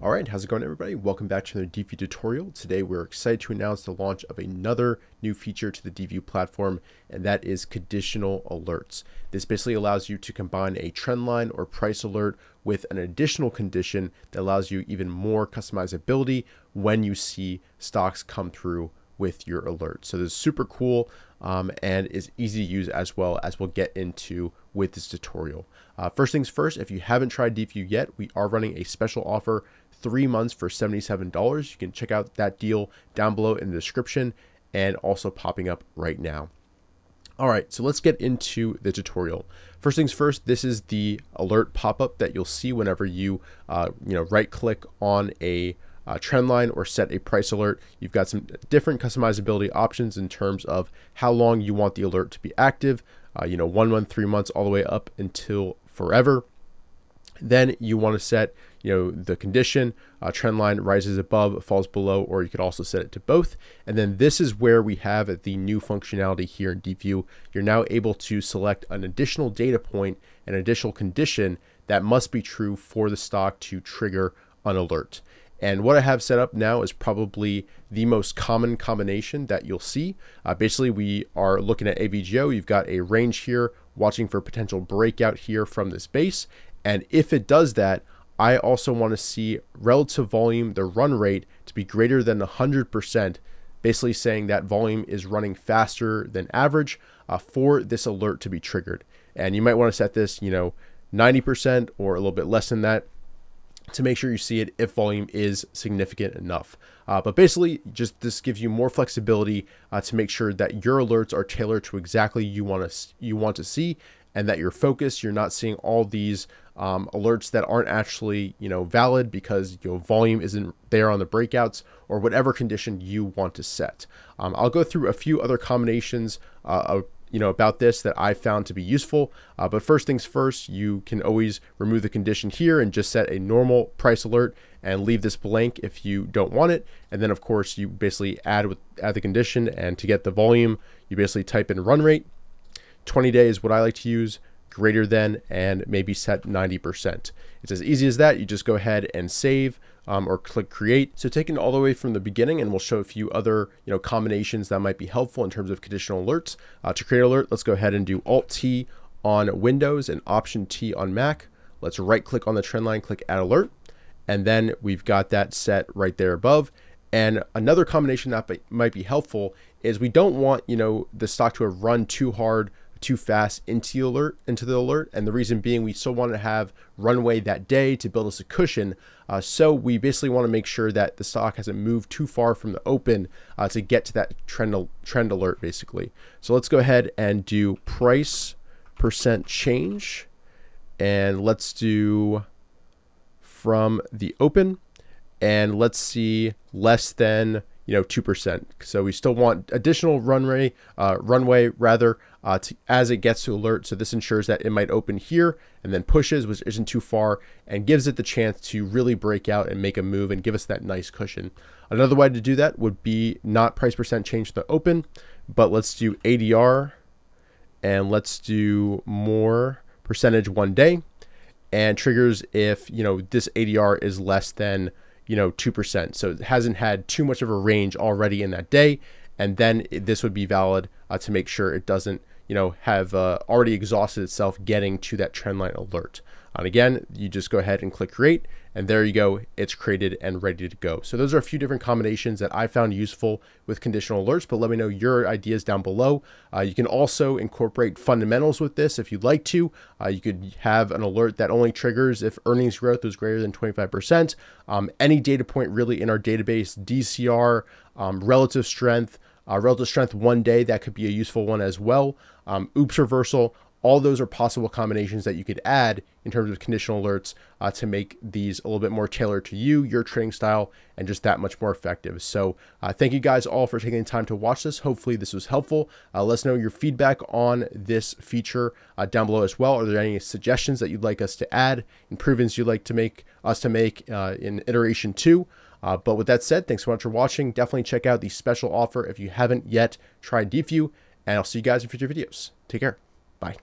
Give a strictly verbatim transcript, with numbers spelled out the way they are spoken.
All right, how's it going, everybody? Welcome back to another Deepvue tutorial. Today, we're excited to announce the launch of another new feature to the Deepvue platform, and that is conditional alerts. This basically allows you to combine a trendline or price alert with an additional condition that allows you even more customizability when you see stocks come through with your alert. So this is super cool um, and is easy to use, as well as we'll get into with this tutorial. Uh, first things first, if you haven't tried Deepvue yet, we are running a special offer, three months for seventy-seven dollars. You can check out that deal down below in the description and also popping up right now. All right, so let's get into the tutorial. First things first, this is the alert pop-up that you'll see whenever you, uh, you know, right-click on a Uh, trend line or set a price alert. You've got some different customizability options in terms of how long you want the alert to be active, uh, you know, one month, three months, all the way up until forever. Then you want to set, you know, the condition, uh, trend line rises above, falls below, or you could also set it to both. And then this is where we have the new functionality here in Deepvue. You're now able to select an additional data point, an additional condition that must be true for the stock to trigger an alert. And what I have set up now is probably the most common combination that you'll see. Uh, basically, we are looking at A V G O. You've got a range here, watching for potential breakout here from this base. And if it does that, I also want to see relative volume, the run rate, to be greater than one hundred percent, basically saying that volume is running faster than average uh, for this alert to be triggered. And you might want to set this, you know, ninety percent or a little bit less than that, to make sure you see it if volume is significant enough. Uh, but basically, just this gives you more flexibility uh, to make sure that your alerts are tailored to exactly you want to you want to see, and that you're focused. You're not seeing all these um, alerts that aren't actually, you know, valid because, you know, volume isn't there on the breakouts or whatever condition you want to set. Um, I'll go through a few other combinations uh, of you know, about this that I found to be useful. Uh, but first things first, you can always remove the condition here and just set a normal price alert and leave this blank if you don't want it. And then of course you basically add with add the condition, and to get the volume, you basically type in run rate. twenty day is what I like to use, greater than, and maybe set ninety percent. It's as easy as that. You just go ahead and save um, or click create. So taking all the way from the beginning, and we'll show a few other, you know, combinations that might be helpful in terms of conditional alerts. Uh, to create an alert, let's go ahead and do Alt T on Windows and Option T on Mac. Let's right click on the trend line, click add alert. And then we've got that set right there above. And another combination that might be helpful is we don't want, you know, the stock to have run too hard, too fast into the alert, into the alert. And the reason being, we still want to have runway that day to build us a cushion. Uh, so we basically want to make sure that the stock hasn't moved too far from the open uh, to get to that trend, trend alert basically. So let's go ahead and do price percent change. And let's do from the open, and let's see less than, you know, two percent. So we still want additional runway, uh, runway rather, uh, to, as it gets to alert. So this ensures that it might open here and then pushes, which isn't too far, and gives it the chance to really break out and make a move and give us that nice cushion. Another way to do that would be not price percent change to the open, but let's do A D R, and let's do more percentage one day, and triggers if, you know, this A D R is less than, you know, two percent. So it hasn't had too much of a range already in that day. And then it, this would be valid uh, to make sure it doesn't, you know, have uh, already exhausted itself getting to that trendline alert. And again, you just go ahead and click create, and there you go. It's created and ready to go. So those are a few different combinations that I found useful with conditional alerts, but let me know your ideas down below. Uh, you can also incorporate fundamentals with this if you'd like to. Uh, you could have an alert that only triggers if earnings growth was greater than twenty-five percent. Um, any data point really in our database, D C R, um, relative strength, uh, relative strength one day, that could be a useful one as well. Um, oops reversal. All those are possible combinations that you could add in terms of conditional alerts uh, to make these a little bit more tailored to you, your trading style, and just that much more effective. So uh, thank you guys all for taking the time to watch this. Hopefully this was helpful. Uh, let us know your feedback on this feature uh, down below as well. Are there any suggestions that you'd like us to add, improvements you'd like to make us to make uh, in iteration two? Uh, but with that said, thanks so much for watching. Definitely check out the special offer if you haven't yet tried Deepvue, and I'll see you guys in future videos. Take care. Bye.